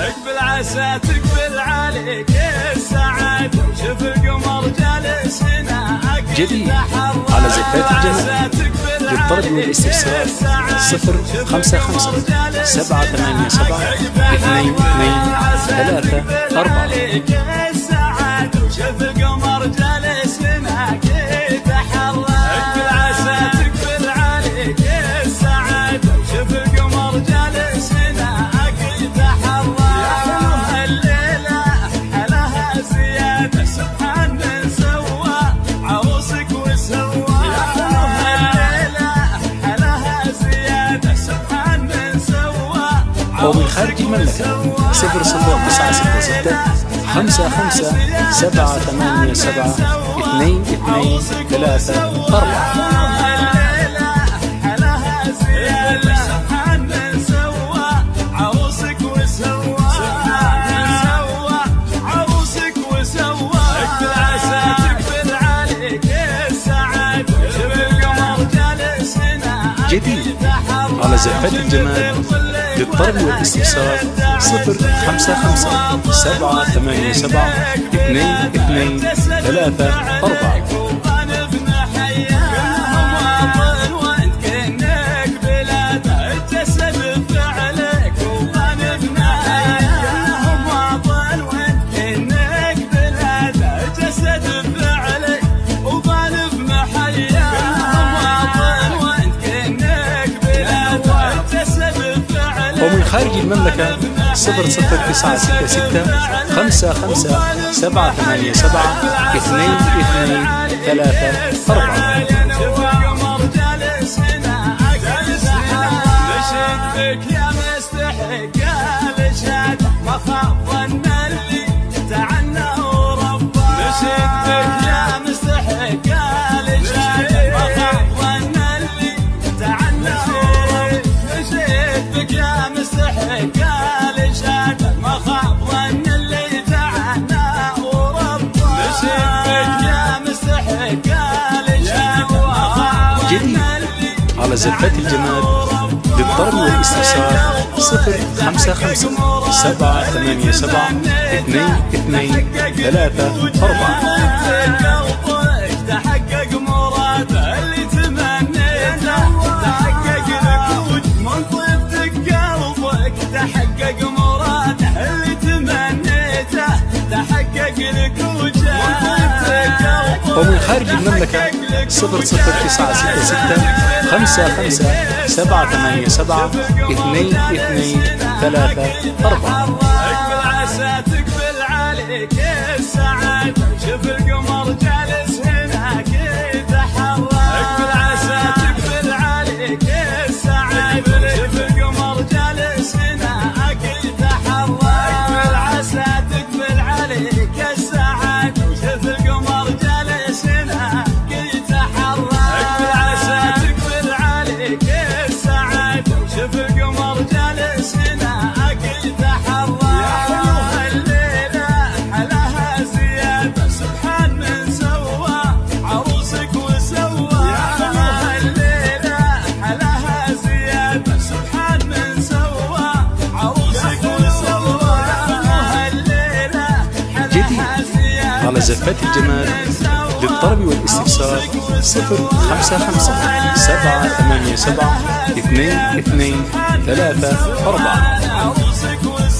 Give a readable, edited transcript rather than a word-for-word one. اقبل عسى تقبل عليك السعادة وشوف القمر جالس هنا جديد على زفات الجنة للطلب والاستفسار 055 787 223 4. ومن خارج المملكة 06096 55 787 223 4. جديد على زفات الجمال للطلب والاستفسار 055 787 223 4. ومن خارج المملكة 00966 55 787 223 4. جديد على زفات الجمال للطلب والاستفسار 055 787 223 4. ومن خارج المملكة 06966 55 787 223 4. اقبل عسى تقبل عليك السعادة وشوف القمر جالس هناك يتحرى. اقبل عسى تقبل عليك السعادة وشوف القمر جالس هناك يتحرى. اقبل عسى تقبل عليك السعادة وشوف القمر جالس هناك. على زفات الجمال للطلب والاستفسار 055 787 223 4.